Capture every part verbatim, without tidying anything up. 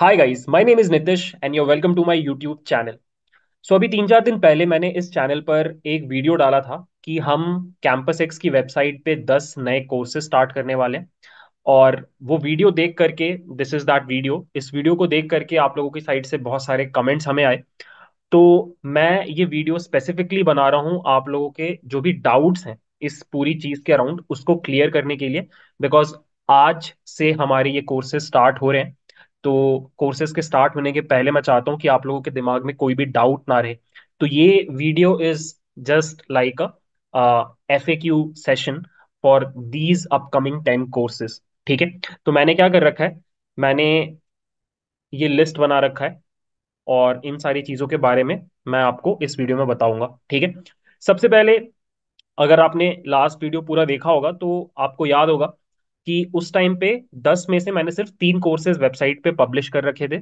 Hi guys, my name is Nitish and you welcome to my YouTube channel. So अभी तीन चार दिन पहले मैंने इस चैनल पर एक वीडियो डाला था कि हम कैंपसएक्स की वेबसाइट पे दस नए कोर्सेज स्टार्ट करने वाले हैं और वो वीडियो देख करके दिस इज दैट वीडियो इस वीडियो को देख करके आप लोगों की साइड से बहुत सारे कमेंट्स हमें आए। तो मैं ये वीडियो स्पेसिफिकली बना रहा हूँ आप लोगों के जो भी डाउट्स हैं इस पूरी चीज़ के अराउंड उसको क्लियर करने के लिए, बिकॉज आज से हमारे ये कोर्सेज स्टार्ट हो रहे हैं। तो कोर्सेज के स्टार्ट होने के पहले मैं चाहता हूँ कि आप लोगों के दिमाग में कोई भी डाउट ना रहे। तो ये video is just like a F A Q session for these upcoming ten courses, ठीक है। तो मैंने क्या कर रखा है, मैंने ये लिस्ट बना रखा है और इन सारी चीज़ों के बारे में मैं आपको इस वीडियो में बताऊंगा, ठीक है। सबसे पहले अगर आपने लास्ट वीडियो पूरा देखा होगा तो आपको याद होगा कि उस टाइम पे दस में से मैंने सिर्फ तीन कोर्सेज वेबसाइट पे पब्लिश कर रखे थे।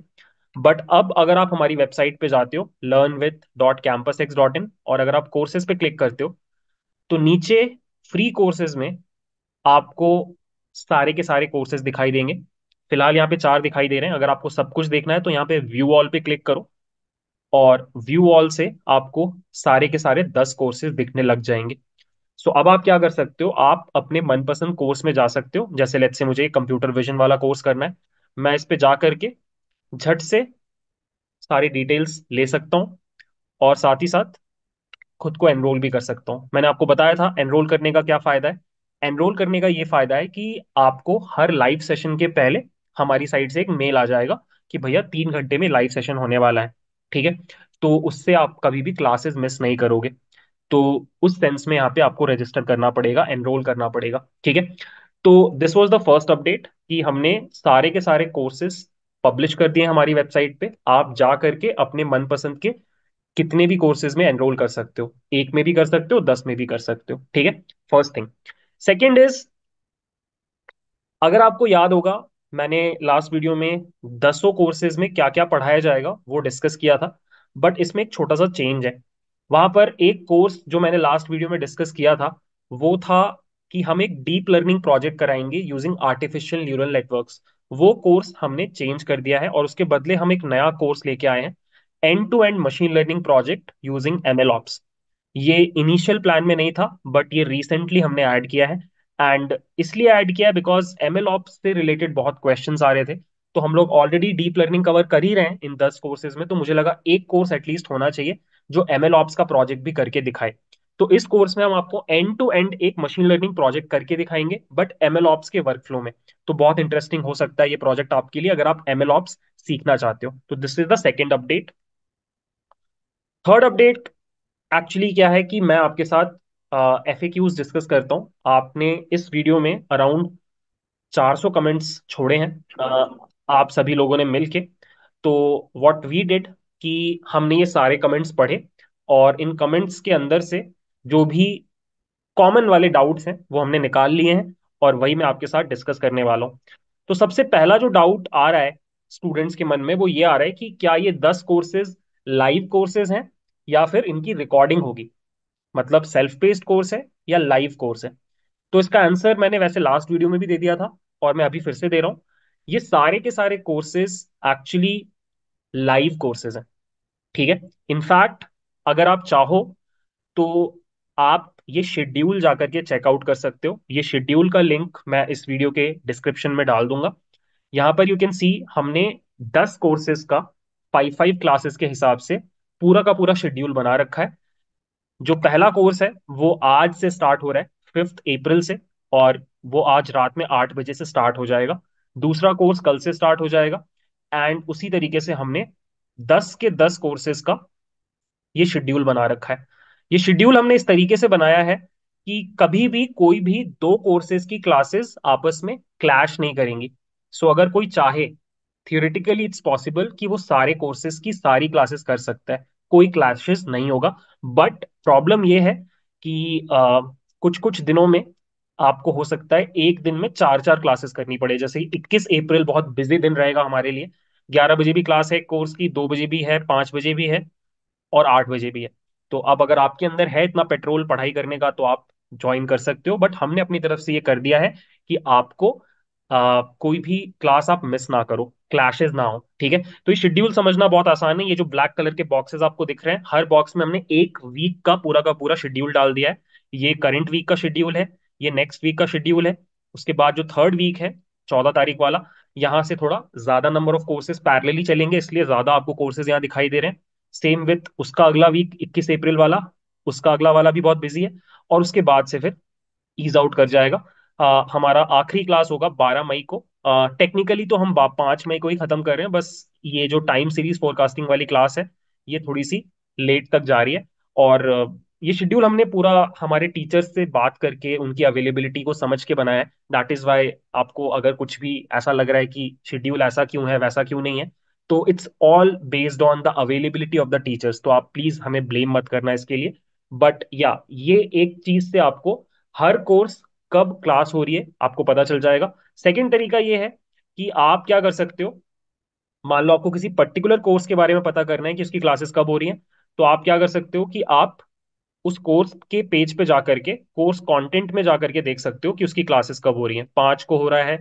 बट अब अगर आप हमारी वेबसाइट पे जाते हो learn with dot campus X dot in और अगर आप कोर्सेज पे क्लिक करते हो तो नीचे फ्री कोर्सेज में आपको सारे के सारे कोर्सेज दिखाई देंगे। फिलहाल यहाँ पे चार दिखाई दे रहे हैं। अगर आपको सब कुछ देखना है तो यहाँ पे व्यू ऑल पे क्लिक करो और व्यू ऑल से आपको सारे के सारे दस कोर्सेज दिखने लग जाएंगे। सो so, अब आप क्या कर सकते हो, आप अपने मनपसंद कोर्स में जा सकते हो। जैसे लेट्स से मुझे कंप्यूटर विजन वाला कोर्स करना है, मैं इस पे जा करके झट से सारी डिटेल्स ले सकता हूँ और साथ ही साथ खुद को एनरोल भी कर सकता हूँ। मैंने आपको बताया था एनरोल करने का क्या फ़ायदा है। एनरोल करने का ये फ़ायदा है कि आपको हर लाइव सेशन के पहले हमारी साइड से एक मेल आ जाएगा कि भैया तीन घंटे में लाइव सेशन होने वाला है, ठीक है। तो उससे आप कभी भी क्लासेज मिस नहीं करोगे। तो उस सेंस में यहाँ पे आपको रजिस्टर करना पड़ेगा, एनरोल करना पड़ेगा, ठीक है। तो this was the first update कि हमने सारे के सारे कोर्सेज पब्लिश कर दिए हमारी वेबसाइट पे। आप जा करके अपने मनपसंद के कितने भी कोर्सेज में एनरोल कर सकते हो, एक में भी कर सकते हो, दस में भी कर सकते हो, ठीक है। First thing. सेकेंड इज, अगर आपको याद होगा मैंने लास्ट वीडियो में दसों कोर्सेज में क्या क्या पढ़ाया जाएगा वो डिस्कस किया था, बट इसमें एक छोटा सा चेंज है। वहां पर एक कोर्स जो मैंने लास्ट वीडियो में डिस्कस किया था वो था कि हम एक डीप लर्निंग प्रोजेक्ट कराएंगे यूजिंग आर्टिफिशियल न्यूरल नेटवर्क्स। वो कोर्स हमने चेंज कर दिया है और उसके बदले हम एक नया कोर्स लेके आए हैं, and to end machine learning project using M L ops. ये इनिशियल प्लान में नहीं था बट ये रिसेंटली हमने ऐड किया है, एंड इसलिए ऐड किया है बिकॉज एम एल ऑप्स से रिलेटेड बहुत क्वेश्चन आ रहे थे। तो हम लोग ऑलरेडी डीप लर्निंग कवर कर ही रहे हैं इन दस कोर्सेज में, तो मुझे लगा एक कोर्स एटलीस्ट होना चाहिए जो एम एल ऑप्स का प्रोजेक्ट भी करके दिखाए। तो इस कोर्स में हम आपको एंड टू एंड एक मशीन लर्निंग प्रोजेक्ट करके दिखाएंगे बट एम एल ऑप्स के वर्कफ्लो में। तो बहुत इंटरेस्टिंग हो सकता है ये प्रोजेक्ट आपके लिए अगर आप एम एल ऑप्स सीखना चाहते हो। तो this is the second update. Third update actually क्या है कि मैं आपके साथ एफ ए क्यूज डिस्कस करता हूँ। आपने इस वीडियो में अराउंड चार सौ कमेंट्स छोड़े हैं uh, आप सभी लोगों ने मिल के। तो वॉट वी डिड कि हमने ये सारे कमेंट्स पढ़े और इन कमेंट्स के अंदर से जो भी कॉमन वाले डाउट्स हैं वो हमने निकाल लिए हैं और वही मैं आपके साथ डिस्कस करने वाला हूँ। तो सबसे पहला जो डाउट आ रहा है स्टूडेंट्स के मन में वो ये आ रहा है कि क्या ये दस कोर्सेज लाइव कोर्सेज हैं या फिर इनकी रिकॉर्डिंग होगी, मतलब सेल्फ पेस्ड कोर्स है या लाइव कोर्स है। तो इसका आंसर मैंने वैसे लास्ट वीडियो में भी दे दिया था और मैं अभी फिर से दे रहा हूँ। ये सारे के सारे कोर्सेज एक्चुअली लाइव कोर्सेज हैं, ठीक है। इनफैक्ट अगर आप चाहो तो आप ये शेड्यूल जाकर के चेकआउट कर सकते हो। ये शेड्यूल का लिंक मैं इस वीडियो के डिस्क्रिप्शन में डाल दूंगा। यहाँ पर यू कैन सी हमने दस कोर्सेज का फाइव फाइव क्लासेस के हिसाब से पूरा का पूरा शेड्यूल बना रखा है। जो पहला कोर्स है वो आज से स्टार्ट हो रहा है फिफ्थ अप्रैल से और वो आज रात में आठ बजे से स्टार्ट हो जाएगा। दूसरा कोर्स कल से स्टार्ट हो जाएगा एंड उसी तरीके से हमने दस के दस कोर्सेज का ये शेड्यूल बना रखा है। ये शेड्यूल हमने इस तरीके से बनाया है कि कभी भी कोई भी दो कोर्सेज की क्लासेस आपस में क्लैश नहीं करेंगी। सो so, अगर कोई चाहे थियोरेटिकली इट्स पॉसिबल कि वो सारे कोर्सेज की सारी क्लासेस कर सकता है, कोई क्लैशेस नहीं होगा। बट प्रॉब्लम ये है कि आ, कुछ कुछ दिनों में आपको हो सकता है एक दिन में चार चार क्लासेस करनी पड़े। जैसे इक्कीस अप्रैल बहुत बिजी दिन रहेगा हमारे लिए, ग्यारह बजे भी क्लास है कोर्स की, दो बजे भी है, पाँच बजे भी है और आठ बजे भी है। तो अब अगर आपके अंदर है इतना पेट्रोल पढ़ाई करने का तो आप ज्वाइन कर सकते हो, बट हमने अपनी तरफ से ये कर दिया है कि आपको आ, कोई भी क्लास आप मिस ना करो, क्लैशेस ना हो, ठीक है। तो ये शेड्यूल समझना बहुत आसान है। ये जो ब्लैक कलर के बॉक्सेस आपको दिख रहे हैं, हर बॉक्स में हमने एक वीक का पूरा का पूरा शेड्यूल डाल दिया है। ये करंट वीक का शेड्यूल है, ये नेक्स्ट वीक का शेड्यूल है, उसके बाद जो थर्ड वीक है चौदह तारीख वाला, यहाँ से थोड़ा ज्यादा नंबर ऑफ कोर्सेज पैरेलली चलेंगे, इसलिए ज्यादा आपको कोर्सेज यहाँ दिखाई दे रहे हैं। सेम विथ उसका अगला वीक इक्कीस अप्रैल वाला, उसका अगला वाला भी बहुत बिजी है, और उसके बाद से फिर ईज आउट कर जाएगा। आ, हमारा आखिरी क्लास होगा बारह मई को। टेक्निकली तो हम पांच मई को ही खत्म कर रहे हैं, बस ये जो टाइम सीरीज फोरकास्टिंग वाली क्लास है ये थोड़ी सी लेट तक जा रही है। और ये शेड्यूल हमने पूरा हमारे टीचर्स से बात करके उनकी अवेलेबिलिटी को समझ के बनाया है। दैट इज वाई आपको अगर कुछ भी ऐसा लग रहा है कि शेड्यूल ऐसा क्यों है वैसा क्यों नहीं है, तो it's all based on the availability of the teachers. तो आप प्लीज हमें ब्लेम मत करना इसके लिए। बट या yeah, ये एक चीज से आपको हर कोर्स कब क्लास हो रही है आपको पता चल जाएगा। सेकेंड तरीका ये है कि आप क्या कर सकते हो, मान लो आपको किसी पर्टिकुलर कोर्स के बारे में पता करना है कि उसकी क्लासेस कब हो रही हैं, तो आप क्या कर सकते हो कि आप उस कोर्स के पेज पे जा करके कोर्स कंटेंट में जा करके देख सकते हो कि उसकी क्लासेस कब हो रही हैं। पांच को हो रहा है,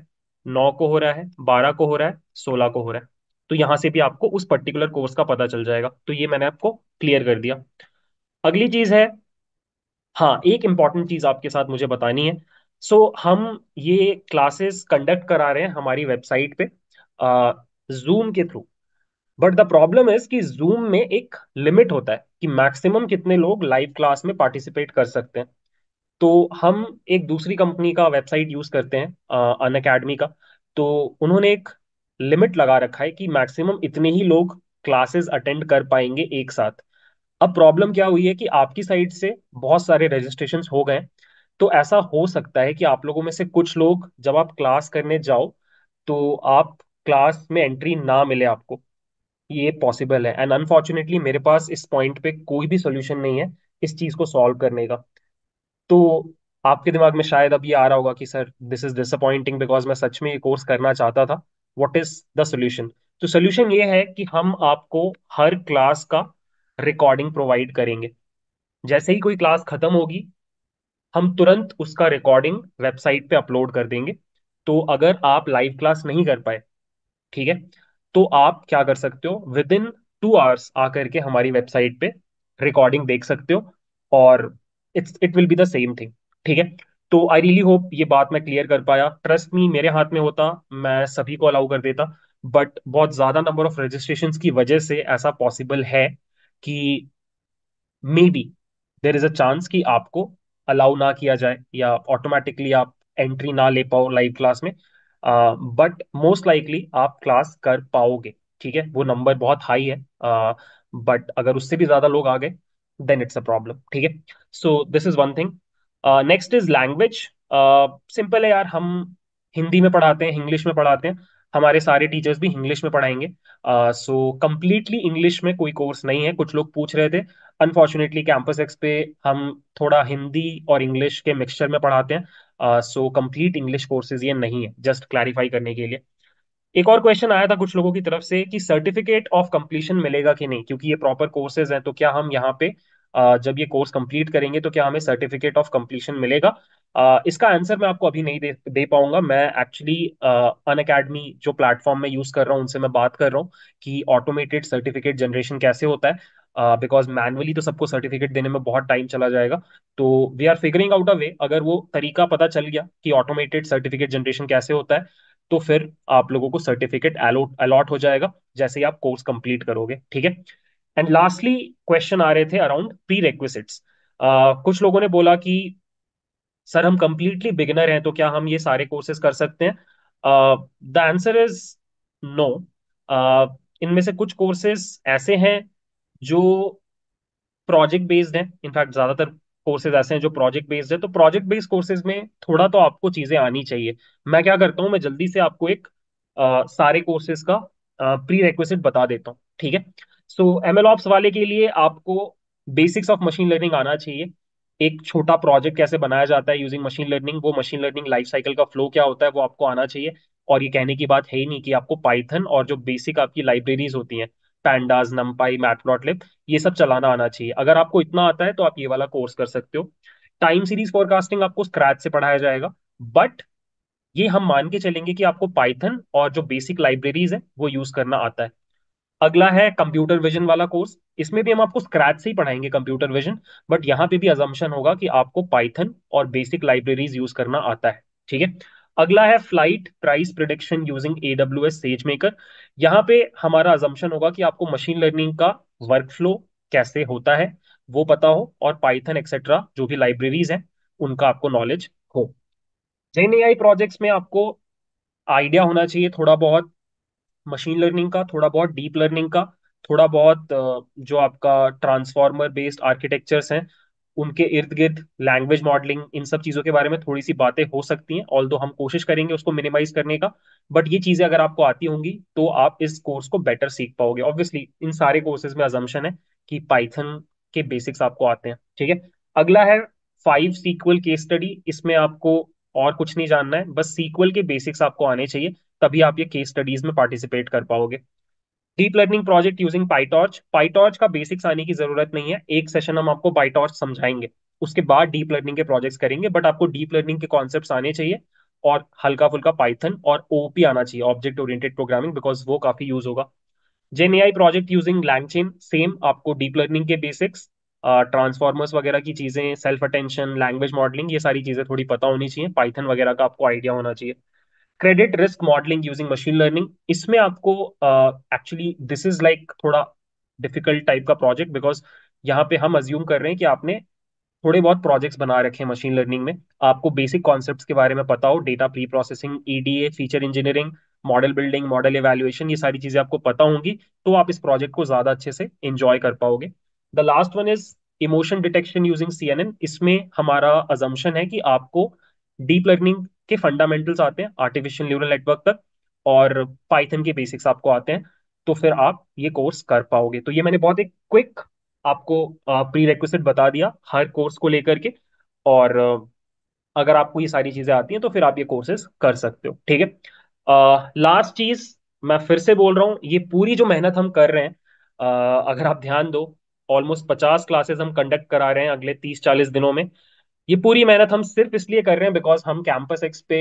नौ को हो रहा है, बारह को हो रहा है, सोलह को हो रहा है, तो यहाँ से भी आपको उस पर्टिकुलर कोर्स का पता चल जाएगा। तो ये मैंने आपको क्लियर कर दिया। अगली चीज है, हाँ एक इंपॉर्टेंट चीज आपके साथ मुझे बतानी है। सो so, हम ये क्लासेस कंडक्ट करा रहे हैं हमारी वेबसाइट पे जूम के through, but the problem is कि जूम में एक लिमिट होता है कि मैक्सिमम कितने लोग लाइव क्लास में पार्टिसिपेट कर सकते हैं। तो हम एक दूसरी कंपनी का वेबसाइट यूज करते हैं, अनअकैडमी का, तो उन्होंने एक लिमिट लगा रखा है कि मैक्सिमम इतने ही लोग क्लासेस अटेंड कर पाएंगे एक साथ। अब प्रॉब्लम क्या हुई है कि आपकी साइट से बहुत सारे रजिस्ट्रेशन हो गए, तो ऐसा हो सकता है कि आप लोगों में से कुछ लोग जब आप क्लास करने जाओ तो आप क्लास में एंट्री ना मिले आपको, ये पॉसिबल है। एंड अनफॉर्चुनेटली मेरे पास इस पॉइंट पे कोई भी सोल्यूशन नहीं है इस चीज को सॉल्व करने का। तो आपके दिमाग में शायद अब ये आ रहा होगा कि sir this is disappointing because मैं सच में ये कोर्स करना चाहता था, व्हाट इज द सोल्यूशन? तो सोल्यूशन ये है कि हम आपको हर क्लास का रिकॉर्डिंग प्रोवाइड करेंगे। जैसे ही कोई क्लास खत्म होगी हम तुरंत उसका रिकॉर्डिंग वेबसाइट पे अपलोड कर देंगे। तो अगर आप लाइव क्लास नहीं कर पाए, ठीक है, तो आप क्या कर सकते हो, विद इन टू आवर्स आकर के हमारी वेबसाइट पे रिकॉर्डिंग देख सकते हो, और it's it will be the same thing, ठीक है। तो आई रियली होप ये बात मैं क्लियर कर पाया। ट्रस्ट मी, मेरे हाथ में होता मैं सभी को अलाउ कर देता, बट बहुत ज्यादा नंबर ऑफ रजिस्ट्रेशन की वजह से ऐसा पॉसिबल है कि maybe there is a chance कि आपको अलाउ ना किया जाए या ऑटोमेटिकली आप एंट्री ना ले पाओ लाइव क्लास में, बट मोस्ट लाइकली आप क्लास कर पाओगे, ठीक है। वो नंबर बहुत हाई है, बट uh, अगर उससे भी ज्यादा लोग आ गए देन इट्स अ प्रॉब्लम, ठीक है। So this is one thing. Next is language. Simple है यार, हम हिंदी में पढ़ाते हैं, इंग्लिश में पढ़ाते हैं, हमारे सारे टीचर्स भी इंग्लिश में पढ़ाएंगे। सो कम्प्लीटली इंग्लिश में कोई कोर्स नहीं है। कुछ लोग पूछ रहे थे, अनफॉर्चुनेटली कैंपस एक्स पे हम थोड़ा हिंदी और इंग्लिश के मिक्सचर में पढ़ाते हैं, सो कंप्लीट इंग्लिश कोर्सेज ये नहीं है, जस्ट क्लैरिफाई करने के लिए। एक और क्वेश्चन आया था कुछ लोगों की तरफ से कि सर्टिफिकेट ऑफ कंप्लीशन मिलेगा कि नहीं, क्योंकि ये प्रॉपर कोर्सेज हैं, तो क्या हम यहाँ पे uh, जब ये कोर्स कंप्लीट करेंगे तो क्या हमें सर्टिफिकेट ऑफ कंप्लीशन मिलेगा? Uh, इसका आंसर मैं आपको अभी नहीं दे, दे पाऊंगा। मैं एक्चुअली अनअकैडमी uh, जो प्लेटफॉर्म में यूज कर रहा हूँ उनसे मैं बात कर रहा हूँ कि ऑटोमेटेड सर्टिफिकेट जनरेशन कैसे होता है, बिकॉज uh, मैनुअली तो सबको सर्टिफिकेट देने में बहुत टाइम चला जाएगा। तो we are figuring out a way, अगर वो तरीका पता चल गया कि ऑटोमेटेड सर्टिफिकेट जनरेशन कैसे होता है तो फिर आप लोगों को सर्टिफिकेट अलॉट अलॉट हो जाएगा जैसे ही आप कोर्स कंप्लीट करोगे, ठीक है। एंड लास्टली क्वेश्चन आ रहे थे अराउंड प्री रिक्विजिट्स। कुछ लोगों ने बोला कि सर हम कंप्लीटली बिगिनर हैं तो क्या हम ये सारे कोर्सेज कर सकते हैं? The answer is no. इनमें से कुछ कोर्सेज ऐसे हैं जो प्रोजेक्ट बेस्ड हैं, इनफैक्ट ज्यादातर कोर्सेज ऐसे हैं जो प्रोजेक्ट बेस्ड है, तो प्रोजेक्ट बेस्ड कोर्सेज में थोड़ा तो आपको चीजें आनी चाहिए। मैं क्या करता हूँ, मैं जल्दी से आपको एक uh, सारे कोर्सेज का प्री uh, रिक्विजिट बता देता हूँ, ठीक है। सो एमएलऑप्स वाले के लिए आपको बेसिक्स ऑफ मशीन लर्निंग आना चाहिए, एक छोटा प्रोजेक्ट कैसे बनाया जाता है यूजिंग मशीन लर्निंग, वो मशीन लर्निंग लाइफ साइकिल का फ्लो क्या होता है वो आपको आना चाहिए। और ये कहने की बात है ही नहीं कि आपको पाइथन और जो बेसिक आपकी लाइब्रेरीज होती हैं पैंडास, नमपाई, मैटप्लॉटलिब, ये सब चलाना आना चाहिए। अगर आपको इतना आता है तो आप ये वाला कोर्स कर सकते हो। टाइम सीरीज फोरकास्टिंग आपको स्क्रैच से पढ़ाया जाएगा, बट ये हम मान के चलेंगे कि आपको पाइथन और जो बेसिक लाइब्रेरीज है वो यूज करना आता है। अगला है कंप्यूटर विजन वाला कोर्स, इसमें भी हम आपको स्क्रैच से ही पढ़ाएंगे कंप्यूटर विजन, बट यहाँ पे भी अजम्पशन होगा कि आपको पाइथन और बेसिक लाइब्रेरीज यूज करना आता है, ठीक है। अगला है flight price prediction using AWS SageMaker. यहाँ पे हमारा अजम्पशन होगा कि आपको मशीन लर्निंग का वर्क फ्लो कैसे होता है वो पता हो और पाइथन एक्सेट्रा जो भी लाइब्रेरीज हैं उनका आपको नॉलेज हो। जेन ए आई प्रोजेक्ट्स में आपको आइडिया होना चाहिए थोड़ा बहुत मशीन लर्निंग का, थोड़ा बहुत डीप लर्निंग का, थोड़ा बहुत जो आपका ट्रांसफॉर्मर बेस्ड आर्किटेक्चर्स हैं उनके इर्द गिर्द, लैंग्वेज मॉडलिंग, इन सब चीज़ों के बारे में थोड़ी सी बातें हो सकती हैं। ऑल्दो हम कोशिश करेंगे उसको मिनिमाइज करने का, बट ये चीज़ें अगर आपको आती होंगी तो आप इस कोर्स को बेटर सीख पाओगे। ऑब्वियसली इन सारे कोर्सेज में अजम्पशन है कि पाइथन के बेसिक्स आपको आते हैं, ठीक है। अगला है फाइव सीक्वल केस स्टडी, इसमें आपको और कुछ नहीं जानना है, बस सीक्वल के बेसिक्स आपको आने चाहिए, तभी आप ये केस स्टडीज में पार्टिसिपेट कर पाओगे। Deep learning project using PyTorch, PyTorch का बेसिक्स आने की जरूरत नहीं है, एक सेशन हम आपको पाइटॉर्च समझाएंगे, उसके बाद डीप लर्निंग के प्रोजेक्ट्स करेंगे, बट आपको डीप लर्निंग के कॉन्सेप्ट्स आने चाहिए और हल्का फुल्का पाइथन और ओओपी आना चाहिए, ऑब्जेक्ट ओरिएंटेड प्रोग्रामिंग, बिकॉज वो काफी यूज होगा। Gen A I project using LangChain, same आपको डीप लर्निंग के बेसिक्स, ट्रांसफॉर्मर्स वगैरह की चीजें, सेल्फ अटेंशन, लैंग्वेज मॉडलिंग, ये सारी चीजें थोड़ी पता होनी चाहिए, पाइथन वगैरह का आपको आइडिया होना चाहिए। Credit risk modelling using machine learning, इसमें आपको एक्चुअली दिस इज लाइक थोड़ा डिफिकल्ट टाइप का प्रोजेक्ट, बिकॉज यहाँ पे हम अज्यूम कर रहे हैं कि आपने थोड़े बहुत प्रोजेक्ट्स बना रखे हैं मशीन लर्निंग में, आपको बेसिक कॉन्सेप्ट्स के बारे में पता हो, data preprocessing, EDA, feature engineering, model building, model evaluation, ये सारी चीजें आपको पता होंगी तो आप इस प्रोजेक्ट को ज्यादा अच्छे से एंजॉय कर पाओगे। The last one is emotion detection using C N N, इसमें हमारा अजम्पशन है कि आपको डीप लर्निंग के फंडामेंटल्स आते हैं आर्टिफिशियल न्यूरल नेटवर्क तक और पाइथन के बेसिक्स आपको आते हैं, तो फिर आप ये कोर्स कर पाओगे। तो ये मैंने बहुत एक क्विक आपको प्री रिक्विजिट बता दिया हर कोर्स को लेकर के, और अगर आपको ये सारी चीजें आती हैं तो फिर आप ये कोर्सेज कर सकते हो, ठीक है। लास्ट चीज मैं फिर से बोल रहा हूँ, ये पूरी जो मेहनत हम कर रहे हैं, uh, अगर आप ध्यान दो ऑलमोस्ट पचास क्लासेज हम कंडक्ट करा रहे हैं अगले तीस चालीस दिनों में। ये पूरी मेहनत हम सिर्फ इसलिए कर रहे हैं बिकॉज हम कैंपस एक्स पे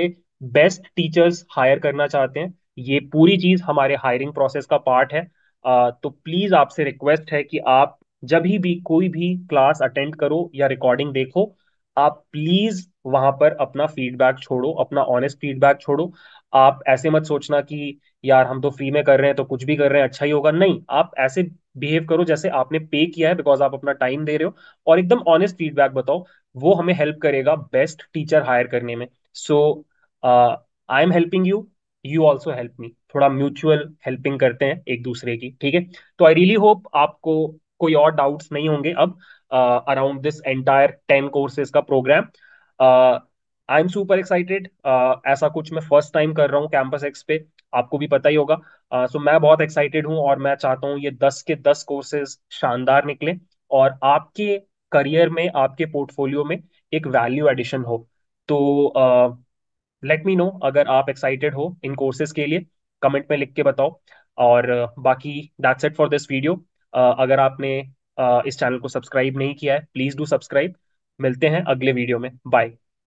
बेस्ट टीचर्स हायर करना चाहते हैं, ये पूरी चीज हमारे हायरिंग प्रोसेस का पार्ट है। आ, तो प्लीज आपसे रिक्वेस्ट है कि आप जब भी कोई भी क्लास अटेंड करो या रिकॉर्डिंग देखो, आप प्लीज वहां पर अपना फीडबैक छोड़ो, अपना ऑनेस्ट फीडबैक छोड़ो। आप ऐसे मत सोचना कि यार हम तो फ्री में कर रहे हैं तो कुछ भी कर रहे हैं अच्छा ही होगा, नहीं, आप ऐसे बिहेव करो जैसे आपने पे किया है बिकॉज आप अपना टाइम दे रहे हो, और एकदम ऑनेस्ट फीडबैक बताओ, वो हमें हेल्प करेगा बेस्ट टीचर हायर करने में। So I am helping you, you also help me, थोड़ा म्यूचुअल हेल्पिंग करते हैं एक दूसरे की, ठीक है। तो आई रियली होप आपको कोई और डाउट्स नहीं होंगे अब around this entire ten courses का programme. I am super excited, ऐसा कुछ मैं फर्स्ट टाइम कर रहा हूँ कैंपस एक्स पे, आपको भी पता ही होगा, सो uh, so मैं बहुत एक्साइटेड हूँ और मैं चाहता हूँ ये दस के दस कोर्सेज शानदार निकले और आपके करियर में, आपके पोर्टफोलियो में एक वैल्यू एडिशन हो। तो लेट मी नो अगर आप एक्साइटेड हो इन कोर्सेज के लिए, कमेंट में लिख के बताओ, और uh, बाकी that's it for this video. अगर आपने uh, इस चैनल को सब्सक्राइब नहीं किया है, प्लीज डू सब्सक्राइब। मिलते हैं अगले वीडियो में, बाय।